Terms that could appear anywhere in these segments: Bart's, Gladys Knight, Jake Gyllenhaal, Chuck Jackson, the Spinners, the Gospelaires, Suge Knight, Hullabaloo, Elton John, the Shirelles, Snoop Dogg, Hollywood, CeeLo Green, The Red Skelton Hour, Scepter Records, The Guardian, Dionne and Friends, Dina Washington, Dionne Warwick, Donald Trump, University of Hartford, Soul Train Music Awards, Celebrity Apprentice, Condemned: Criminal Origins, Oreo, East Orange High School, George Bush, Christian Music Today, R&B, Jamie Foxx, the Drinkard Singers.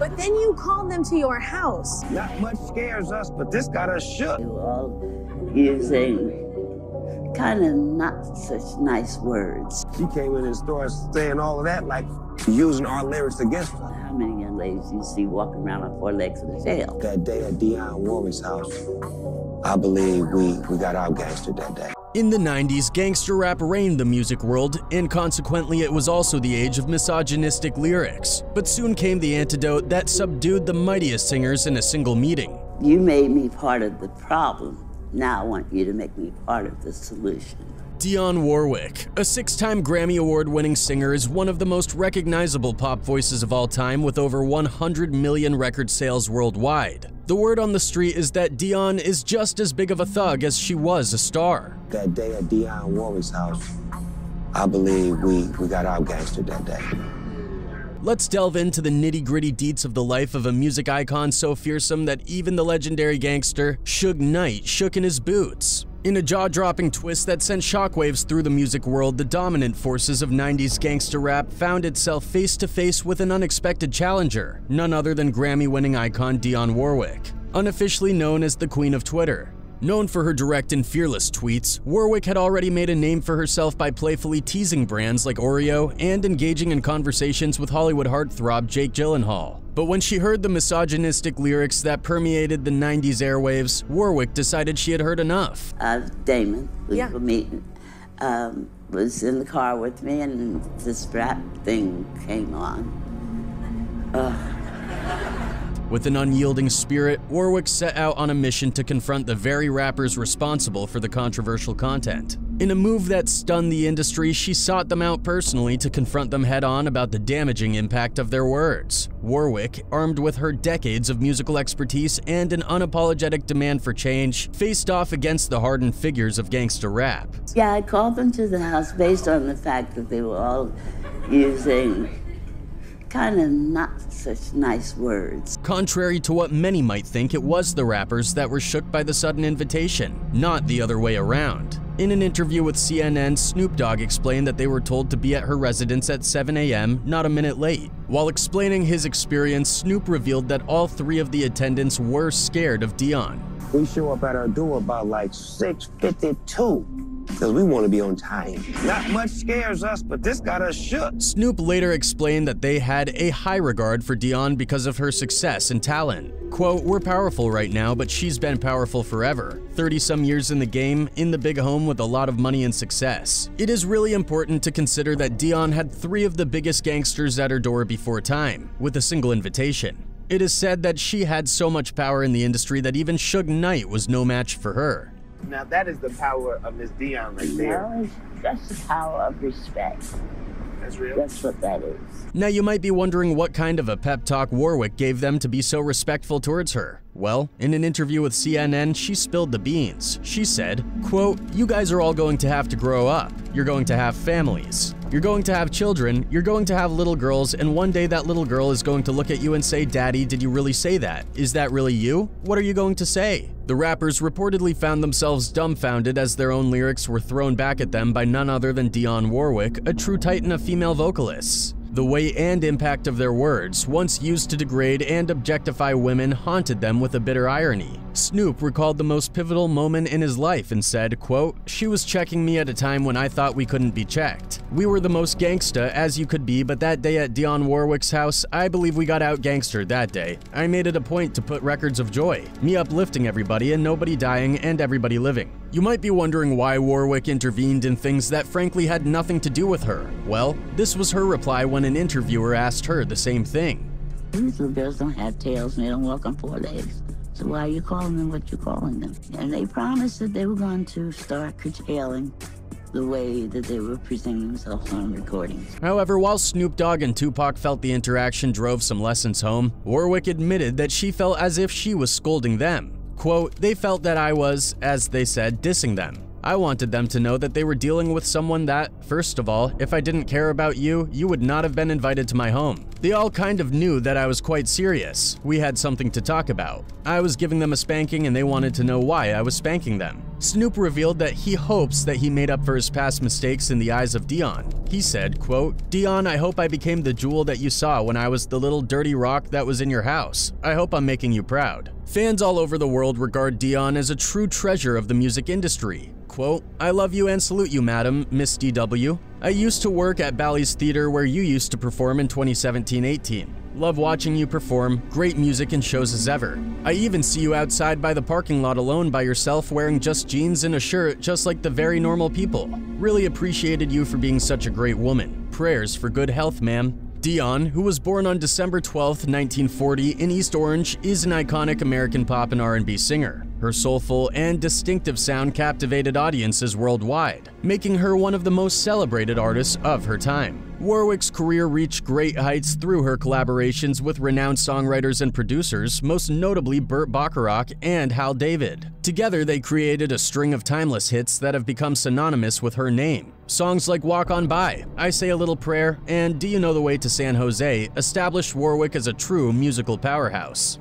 But then you called them to your house. Not much scares us, but this got us shook. You all using kind of not such nice words. She came in and started saying all of that, like using our lyrics against us. How many young ladies you see walking around on four legs in the jail? That day at Dionne Warwick's house, I believe we got our gangster that day. In the 90s, gangster rap reigned the music world, and consequently it was also the age of misogynistic lyrics. But soon came the antidote that subdued the mightiest singers in a single meeting. You made me part of the problem. Now I want you to make me part of the solution. Dionne Warwick, a six-time Grammy Award-winning singer, is one of the most recognizable pop voices of all time with over 100 million record sales worldwide. The word on the street is that Dionne is just as big of a thug as she was a star. That day at Dionne Warwick's house, I believe we got our gangster that day. Let's delve into the nitty-gritty deets of the life of a music icon so fearsome that even the legendary gangster Suge Knight shook in his boots. In a jaw-dropping twist that sent shockwaves through the music world, the dominant forces of 90s gangster rap found itself face-to-face with an unexpected challenger, none other than Grammy-winning icon Dionne Warwick, unofficially known as the Queen of Twitter. Known for her direct and fearless tweets, Warwick had already made a name for herself by playfully teasing brands like Oreo and engaging in conversations with Hollywood heartthrob Jake Gyllenhaal. But when she heard the misogynistic lyrics that permeated the 90s airwaves, Warwick decided she had heard enough. Damon, we were meeting, was in the car with me and this rap thing came on. With an unyielding spirit, Warwick set out on a mission to confront the very rappers responsible for the controversial content. In a move that stunned the industry, she sought them out personally to confront them head-on about the damaging impact of their words. Warwick, armed with her decades of musical expertise and an unapologetic demand for change, faced off against the hardened figures of gangster rap. Yeah, I called them to the house based on the fact that they were all using kind of not such nice words. Contrary to what many might think, it was the rappers that were shook by the sudden invitation, not the other way around. In an interview with CNN, Snoop Dogg explained that they were told to be at her residence at 7 a.m., not a minute late. While explaining his experience, Snoop revealed that all three of the attendants were scared of Dionne. We show up at our door about like 6:52. Because we want to be on time. Not much scares us, but this got us shook. Snoop later explained that they had a high regard for Dionne because of her success and talent. Quote, "We're powerful right now, but she's been powerful forever. 30-some years in the game, in the big home with a lot of money and success. It is really important to consider that Dionne had three of the biggest gangsters at her door before time, with a single invitation. It is said that she had so much power in the industry that even Suge Knight was no match for her." Now that is the power of Miss Dionne right there. No, that's the power of respect. That's real. That's what that is. Now you might be wondering what kind of a pep talk Warwick gave them to be so respectful towards her. Well, in an interview with CNN, she spilled the beans. She said, quote, "You guys are all going to have to grow up. You're going to have families. You're going to have children. You're going to have little girls. And one day that little girl is going to look at you and say, 'Daddy, did you really say that? Is that really you? What are you going to say?'" The rappers reportedly found themselves dumbfounded as their own lyrics were thrown back at them by none other than Dionne Warwick, a true titan of female vocalists. The weight and impact of their words, once used to degrade and objectify women, haunted them with a bitter irony. Snoop recalled the most pivotal moment in his life and said, quote, "She was checking me at a time when I thought we couldn't be checked. We were the most gangsta as you could be, but that day at Dionne Warwick's house, I believe we got out gangstered that day. I made it a point to put records of joy, me uplifting everybody and nobody dying and everybody living." You might be wondering why Warwick intervened in things that frankly had nothing to do with her. Well, this was her reply when an interviewer asked her the same thing. "These little girls don't have tails and they don't walk on four legs. So why are you calling them what you're calling them?" And they promised that they were going to start curtailing the way that they were presenting themselves on recordings. However, while Snoop Dogg and Tupac felt the interaction drove some lessons home, Warwick admitted that she felt as if she was scolding them. Quote, "They felt that I was, as they said, dissing them. I wanted them to know that they were dealing with someone that, first of all, if I didn't care about you, you would not have been invited to my home. They all kind of knew that I was quite serious. We had something to talk about. I was giving them a spanking and they wanted to know why I was spanking them. Snoop revealed that he hopes that he made up for his past mistakes in the eyes of Dionne. He said, quote, "Dionne, I hope I became the jewel that you saw when I was the little dirty rock that was in your house. I hope I'm making you proud." Fans all over the world regard Dionne as a true treasure of the music industry. Quote, "I love you and salute you, madam, Miss DW. I used to work at Bally's Theater where you used to perform in 2017-18. Love watching you perform, great music and shows as ever. I even see you outside by the parking lot alone by yourself wearing just jeans and a shirt just like the very normal people. Really appreciated you for being such a great woman. Prayers for good health, ma'am." Dionne, who was born on December 12, 1940 in East Orange, is an iconic American pop and R&B singer. Her soulful and distinctive sound captivated audiences worldwide, making her one of the most celebrated artists of her time. Warwick's career reached great heights through her collaborations with renowned songwriters and producers, most notably Burt Bacharach and Hal David. Together, they created a string of timeless hits that have become synonymous with her name. Songs like Walk On By, I Say a Little Prayer, and Do You Know the Way to San Jose established Warwick as a true musical powerhouse.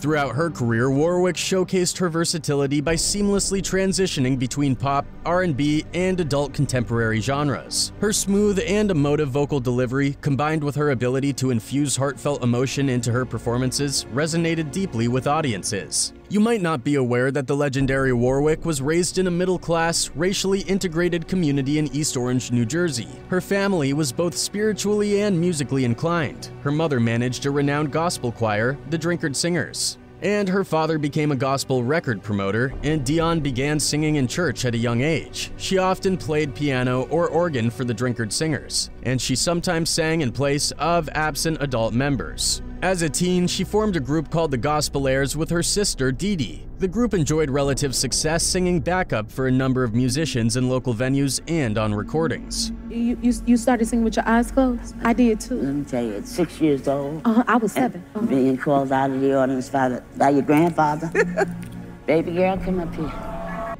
Throughout her career, Warwick showcased her versatility by seamlessly transitioning between pop, R&B, and adult contemporary genres. Her smooth and emotive vocal delivery, combined with her ability to infuse heartfelt emotion into her performances, resonated deeply with audiences. You might not be aware that the legendary Warwick was raised in a middle-class, racially integrated community in East Orange, New Jersey. Her family was both spiritually and musically inclined. Her mother managed a renowned gospel choir, the Drinkard Singers, and her father became a gospel record promoter, and Dionne began singing in church at a young age. She often played piano or organ for the Drinkard Singers, and she sometimes sang in place of absent adult members. As a teen, she formed a group called the Gospelaires with her sister, Dee Dee. The group enjoyed relative success singing backup for a number of musicians in local venues and on recordings. You started singing with your eyes closed? I did too. Let me tell you, at 6 years old. I was 7. Being called out of the audience by your grandfather. Baby girl, come up here.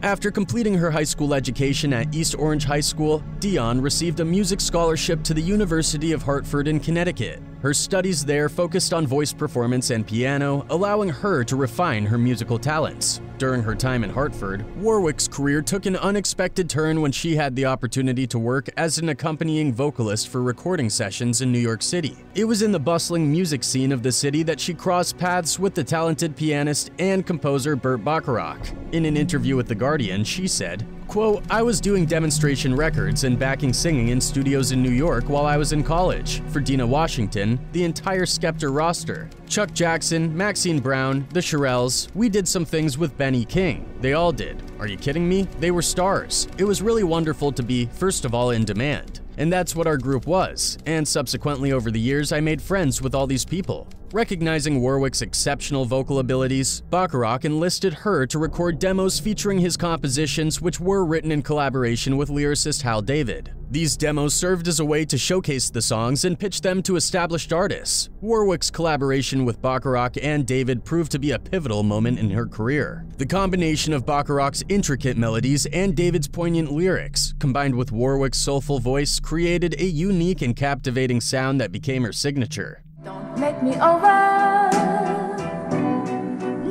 After completing her high school education at East Orange High School, Dionne received a music scholarship to the University of Hartford in Connecticut. Her studies there focused on voice performance and piano, allowing her to refine her musical talents. During her time in Hartford, Warwick's career took an unexpected turn when she had the opportunity to work as an accompanying vocalist for recording sessions in New York City. It was in the bustling music scene of the city that she crossed paths with the talented pianist and composer Burt Bacharach. In an interview with The Guardian, she said, quote, "I was doing demonstration records and backing singing in studios in New York while I was in college, for Dina Washington, the entire Scepter roster, Chuck Jackson, Maxine Brown, the Shirelles. We did some things with Benny King. They all did. Are you kidding me? They were stars. It was really wonderful to be, first of all, in demand. And that's what our group was, and subsequently over the years I made friends with all these people." Recognizing Warwick's exceptional vocal abilities, Bacharach enlisted her to record demos featuring his compositions, which were written in collaboration with lyricist Hal David. These demos served as a way to showcase the songs and pitch them to established artists. Warwick's collaboration with Bacharach and David proved to be a pivotal moment in her career. The combination of Bacharach's intricate melodies and David's poignant lyrics, combined with Warwick's soulful voice, created a unique and captivating sound that became her signature. Don't make me over,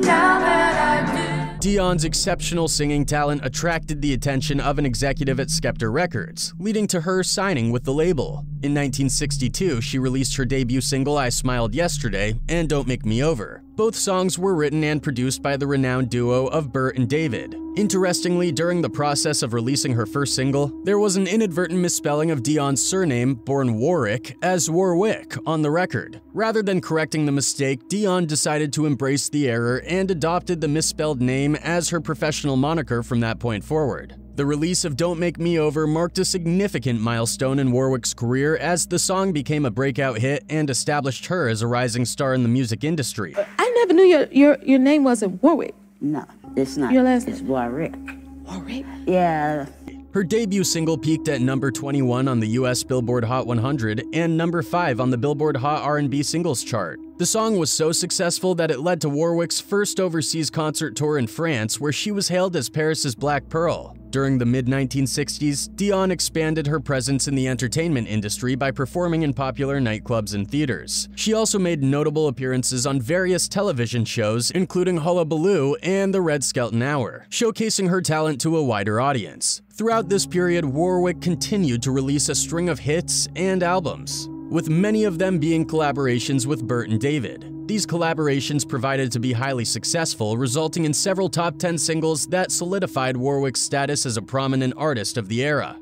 now that I do. Dionne's exceptional singing talent attracted the attention of an executive at Scepter Records, leading to her signing with the label. In 1962, she released her debut single I Smiled Yesterday and Don't Make Me Over. Both songs were written and produced by the renowned duo of Burt and David. Interestingly, during the process of releasing her first single, there was an inadvertent misspelling of Dionne's surname, born Warwick, as Warwick on the record. Rather than correcting the mistake, Dionne decided to embrace the error and adopted the misspelled name as her professional moniker from that point forward. The release of Don't Make Me Over marked a significant milestone in Warwick's career as the song became a breakout hit and established her as a rising star in the music industry. I never knew your name wasn't Warwick. No, it's not. Your last name? It's Warwick. Warwick? Yeah. Her debut single peaked at number 21 on the US Billboard Hot 100 and number 5 on the Billboard Hot R&B Singles chart. The song was so successful that it led to Warwick's first overseas concert tour in France, where she was hailed as Paris's Black Pearl. During the mid-1960s, Dionne expanded her presence in the entertainment industry by performing in popular nightclubs and theaters. She also made notable appearances on various television shows, including Hullabaloo and The Red Skelton Hour, showcasing her talent to a wider audience. Throughout this period, Warwick continued to release a string of hits and albums, with many of them being collaborations with Burt and David. These collaborations provided to be highly successful, resulting in several top 10 singles that solidified Warwick's status as a prominent artist of the era.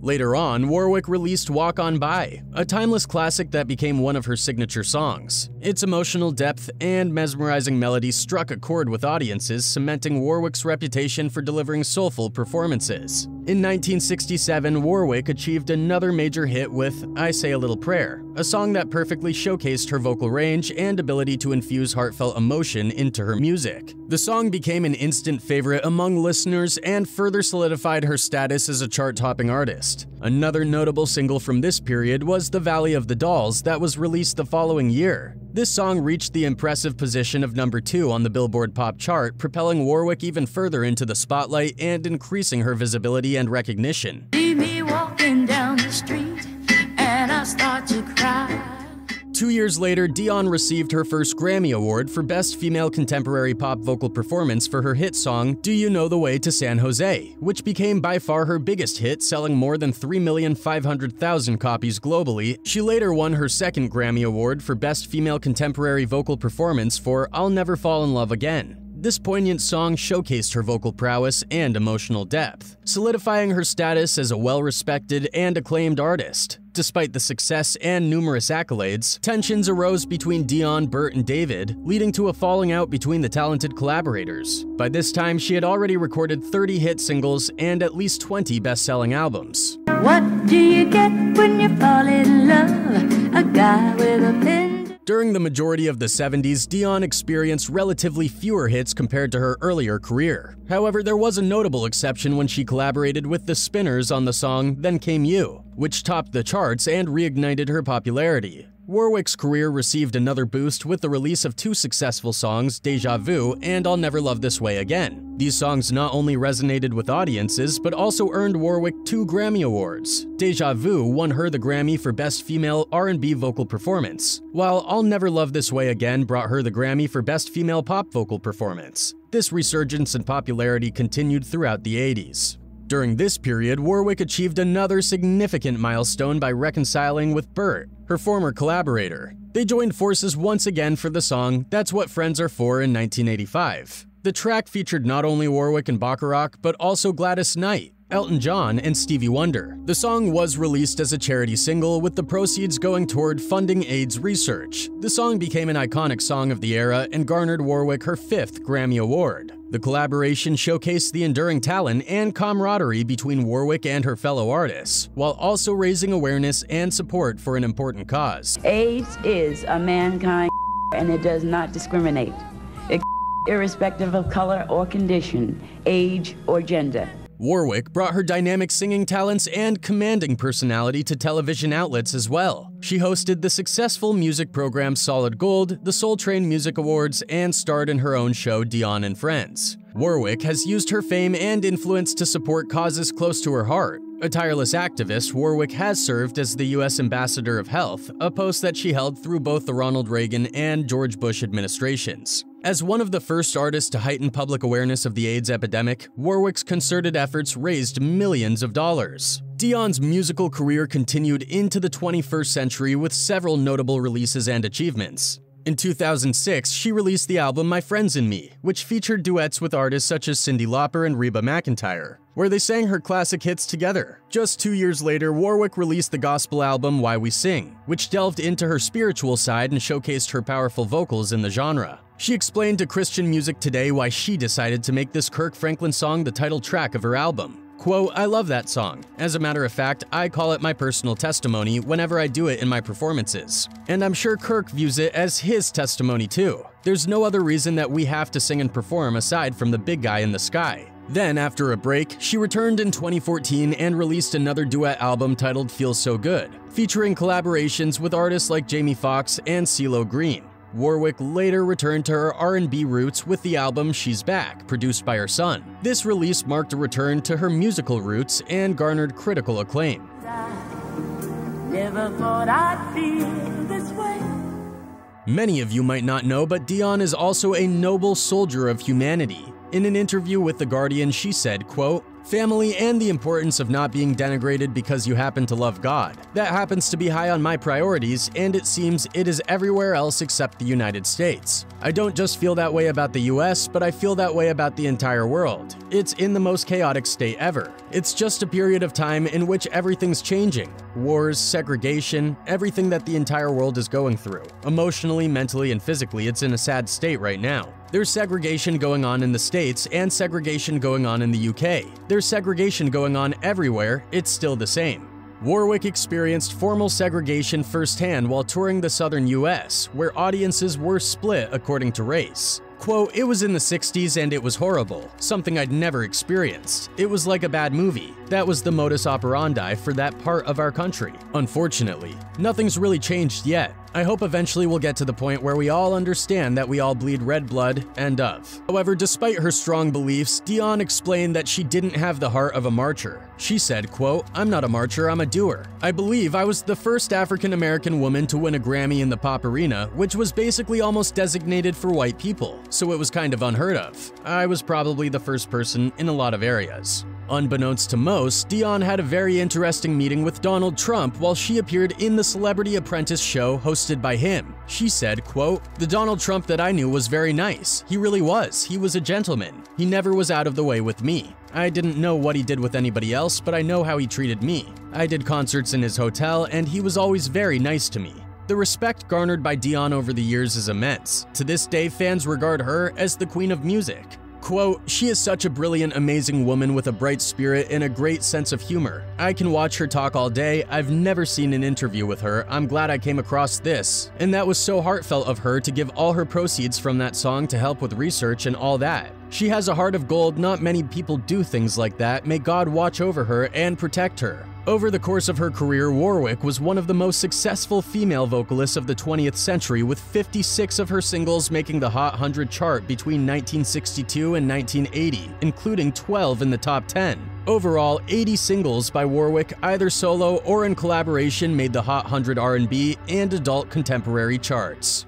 Later on, Warwick released Walk On By, a timeless classic that became one of her signature songs. Its emotional depth and mesmerizing melody struck a chord with audiences, cementing Warwick's reputation for delivering soulful performances. In 1967, Warwick achieved another major hit with I Say a Little Prayer, a song that perfectly showcased her vocal range and ability to infuse heartfelt emotion into her music. The song became an instant favorite among listeners and further solidified her status as a chart-topping artist. Another notable single from this period was The Valley of the Dolls that was released the following year. This song reached the impressive position of number 2 on the Billboard Pop chart, propelling Warwick even further into the spotlight and increasing her visibility and recognition. See me walking down the street and I start to cry. 2 years later, Dionne received her first Grammy Award for Best Female Contemporary Pop Vocal Performance for her hit song, Do You Know the Way to San Jose?, which became by far her biggest hit, selling more than 3,500,000 copies globally. She later won her second Grammy Award for Best Female Contemporary Vocal Performance for I'll Never Fall in Love Again. This poignant song showcased her vocal prowess and emotional depth, solidifying her status as a well-respected and acclaimed artist. Despite the success and numerous accolades, tensions arose between Dionne, Burt, and David, leading to a falling out between the talented collaborators. By this time, she had already recorded 30 hit singles and at least 20 best-selling albums. What do you get when you fall in love? A guy with a pen. During the majority of the 70s, Dionne experienced relatively fewer hits compared to her earlier career. However, there was a notable exception when she collaborated with the Spinners on the song Then Came You, which topped the charts and reignited her popularity. Warwick's career received another boost with the release of 2 successful songs, Deja Vu and I'll Never Love This Way Again. These songs not only resonated with audiences, but also earned Warwick 2 Grammy Awards. Deja Vu won her the Grammy for Best Female R&B Vocal Performance, while I'll Never Love This Way Again brought her the Grammy for Best Female Pop Vocal Performance. This resurgence in popularity continued throughout the 80s. During this period, Warwick achieved another significant milestone by reconciling with Burt, her former collaborator. They joined forces once again for the song That's What Friends Are For in 1985. The track featured not only Warwick and Bacharach, but also Gladys Knight, Elton John, and Stevie Wonder. The song was released as a charity single, with the proceeds going toward funding AIDS research. The song became an iconic song of the era and garnered Warwick her 5th Grammy Award. The collaboration showcased the enduring talent and camaraderie between Warwick and her fellow artists, while also raising awareness and support for an important cause. AIDS is a mankind and it does not discriminate, irrespective of color or condition, age or gender. Warwick brought her dynamic singing talents and commanding personality to television outlets as well. She hosted the successful music program Solid Gold, the Soul Train Music Awards, and starred in her own show Dionne and Friends. Warwick has used her fame and influence to support causes close to her heart. A tireless activist, Warwick has served as the U.S. Ambassador of Health, a post that she held through both the Ronald Reagan and George Bush administrations. As one of the first artists to heighten public awareness of the AIDS epidemic, Warwick's concerted efforts raised millions of dollars. Dionne's musical career continued into the 21st century with several notable releases and achievements. In 2006, she released the album My Friends and Me, which featured duets with artists such as Cyndi Lauper and Reba McEntire, where they sang her classic hits together. Just 2 years later, Warwick released the gospel album Why We Sing, which delved into her spiritual side and showcased her powerful vocals in the genre. She explained to Christian Music Today why she decided to make this Kirk Franklin song the title track of her album. Quote, I love that song. As a matter of fact, I call it my personal testimony whenever I do it in my performances. And I'm sure Kirk views it as his testimony too. There's no other reason that we have to sing and perform aside from the big guy in the sky. Then, after a break, she returned in 2014 and released another duet album titled Feel So Good, featuring collaborations with artists like Jamie Foxx and CeeLo Green. Warwick later returned to her R&B roots with the album She's Back, produced by her son. This release marked a return to her musical roots and garnered critical acclaim. Never thought I'd feel this way. Many of you might not know, but Dionne is also a noble soldier of humanity. In an interview with The Guardian, she said, quote, "Family and the importance of not being denigrated because you happen to love God. That happens to be high on my priorities, and it seems it is everywhere else except the United States. I don't just feel that way about the US, but I feel that way about the entire world. It's in the most chaotic state ever. It's just a period of time in which everything's changing. Wars, segregation, everything that the entire world is going through. Emotionally, mentally, and physically, it's in a sad state right now. There's segregation going on in the States and segregation going on in the UK. There's segregation going on everywhere, it's still the same." Warwick experienced formal segregation firsthand while touring the southern US, where audiences were split according to race. Quote, "It was in the 60s and it was horrible, something I'd never experienced. It was like a bad movie. That was the modus operandi for that part of our country. Unfortunately, nothing's really changed yet. I hope eventually we'll get to the point where we all understand that we all bleed red blood, end of." However, despite her strong beliefs, Dionne explained that she didn't have the heart of a marcher. She said, quote, "I'm not a marcher, I'm a doer. I believe I was the first African-American woman to win a Grammy in the pop arena, which was basically almost designated for white people. So it was kind of unheard of. I was probably the first person in a lot of areas." Unbeknownst to most, Dionne had a very interesting meeting with Donald Trump while she appeared in the Celebrity Apprentice show hosted by him. She said, quote, "The Donald Trump that I knew was very nice. He really was. He was a gentleman. He never was out of the way with me. I didn't know what he did with anybody else, but I know how he treated me. I did concerts in his hotel, and he was always very nice to me." The respect garnered by Dionne over the years is immense. To this day, fans regard her as the queen of music. Quote, "She is such a brilliant, amazing woman with a bright spirit and a great sense of humor. I can watch her talk all day. I've never seen an interview with her. I'm glad I came across this. And that was so heartfelt of her to give all her proceeds from that song to help with research and all that. She has a heart of gold. Not many people do things like that. May God watch over her and protect her." Over the course of her career, Warwick was one of the most successful female vocalists of the 20th century, with 56 of her singles making the Hot 100 chart between 1962 and 1980, including 12 in the top 10. Overall, 80 singles by Warwick, either solo or in collaboration, made the Hot 100 R&B and adult contemporary charts.